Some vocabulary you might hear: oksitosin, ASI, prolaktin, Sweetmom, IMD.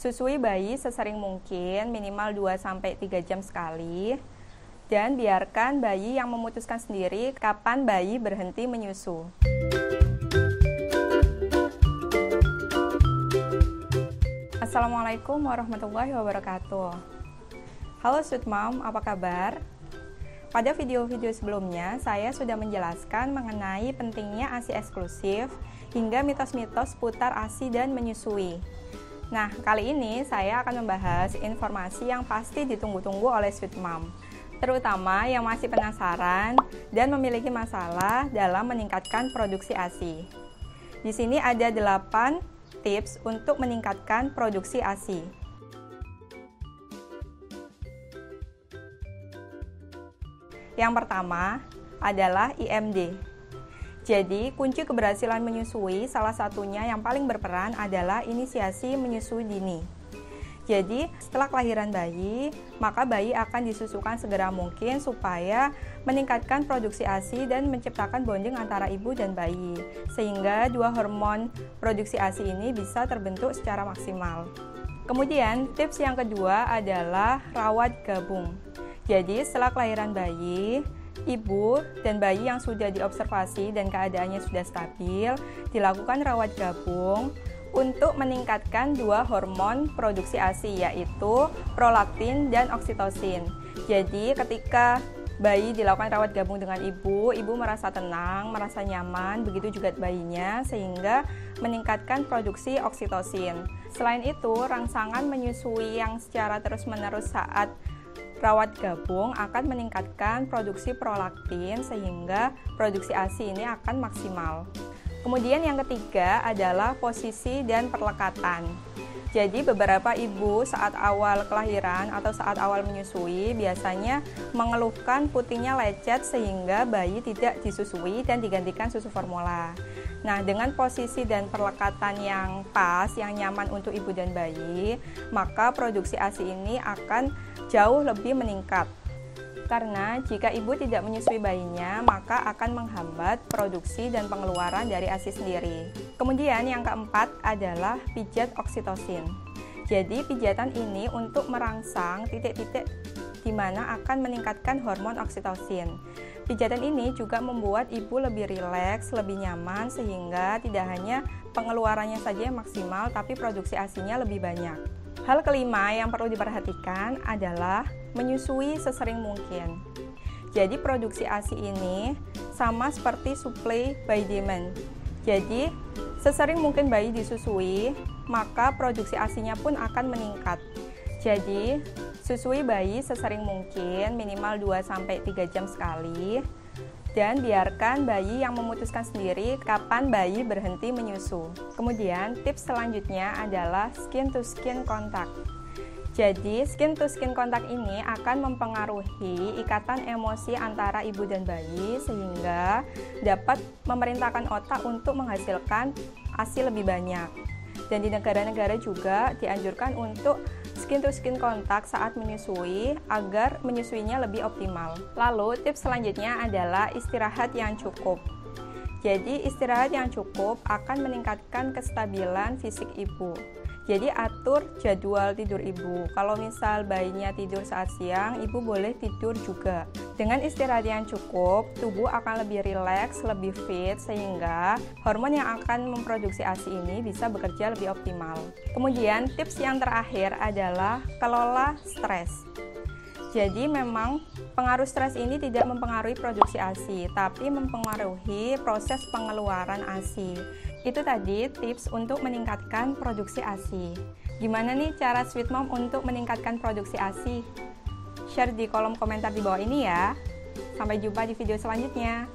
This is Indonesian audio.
Susui bayi sesering mungkin, minimal 2-3 jam sekali. Dan biarkan bayi yang memutuskan sendiri kapan bayi berhenti menyusu. Assalamualaikum warahmatullahi wabarakatuh. Halo Sweetmom, apa kabar? Pada video-video sebelumnya, saya sudah menjelaskan mengenai pentingnya ASI eksklusif hingga mitos-mitos seputar ASI dan menyusui. Nah, kali ini saya akan membahas informasi yang pasti ditunggu-tunggu oleh Sweetmom, terutama yang masih penasaran dan memiliki masalah dalam meningkatkan produksi ASI. Di sini ada 8 tips untuk meningkatkan produksi ASI. Yang pertama adalah IMD. Jadi, kunci keberhasilan menyusui salah satunya yang paling berperan adalah inisiasi menyusui dini. Jadi, setelah kelahiran bayi, maka bayi akan disusukan segera mungkin supaya meningkatkan produksi ASI dan menciptakan bonding antara ibu dan bayi, sehingga dua hormon produksi ASI ini bisa terbentuk secara maksimal. Kemudian, tips yang kedua adalah rawat gabung. Jadi, setelah kelahiran bayi, ibu dan bayi yang sudah diobservasi dan keadaannya sudah stabil, dilakukan rawat gabung untuk meningkatkan dua hormon produksi ASI, yaitu prolaktin dan oksitosin. Jadi, ketika bayi dilakukan rawat gabung dengan ibu merasa tenang, merasa nyaman, begitu juga bayinya, sehingga meningkatkan produksi oksitosin. Selain itu, rangsangan menyusui yang secara terus-menerus saat rawat gabung akan meningkatkan produksi prolaktin sehingga produksi ASI ini akan maksimal. Kemudian yang ketiga adalah posisi dan perlekatan. Jadi beberapa ibu saat awal kelahiran atau saat awal menyusui biasanya mengeluhkan putingnya lecet sehingga bayi tidak disusui dan digantikan susu formula. Nah, dengan posisi dan perlekatan yang pas, yang nyaman untuk ibu dan bayi, maka produksi ASI ini akan jauh lebih meningkat. Karena jika ibu tidak menyusui bayinya, maka akan menghambat produksi dan pengeluaran dari ASI sendiri. Kemudian yang keempat adalah pijat oksitosin. Jadi pijatan ini untuk merangsang titik-titik di mana akan meningkatkan hormon oksitosin. Pijatan ini juga membuat ibu lebih rileks, lebih nyaman, sehingga tidak hanya pengeluarannya saja yang maksimal, tapi produksi ASI-nya lebih banyak. Hal kelima yang perlu diperhatikan adalah menyusui sesering mungkin. Jadi produksi ASI ini sama seperti supply by demand. Jadi sesering mungkin bayi disusui, maka produksi ASI-nya pun akan meningkat. Jadi susui bayi sesering mungkin, minimal 2-3 jam sekali. Dan biarkan bayi yang memutuskan sendiri kapan bayi berhenti menyusu. Kemudian tips selanjutnya adalah skin to skin contact. Jadi skin to skin contact ini akan mempengaruhi ikatan emosi antara ibu dan bayi sehingga dapat memerintahkan otak untuk menghasilkan ASI lebih banyak. Dan di negara-negara juga dianjurkan untuk skin to skin kontak saat menyusui agar menyusuinya lebih optimal. Lalu tips selanjutnya adalah istirahat yang cukup. Jadi istirahat yang cukup akan meningkatkan kestabilan fisik ibu. Jadi atur jadwal tidur ibu. Kalau misal bayinya tidur saat siang, ibu boleh tidur juga. Dengan istirahat yang cukup, tubuh akan lebih rileks, lebih fit, sehingga hormon yang akan memproduksi ASI ini bisa bekerja lebih optimal. Kemudian tips yang terakhir adalah kelola stres. Jadi memang pengaruh stres ini tidak mempengaruhi produksi ASI, tapi mempengaruhi proses pengeluaran ASI. Itu tadi tips untuk meningkatkan produksi ASI. Gimana nih cara Sweetmom untuk meningkatkan produksi ASI? Share di kolom komentar di bawah ini ya. Sampai jumpa di video selanjutnya.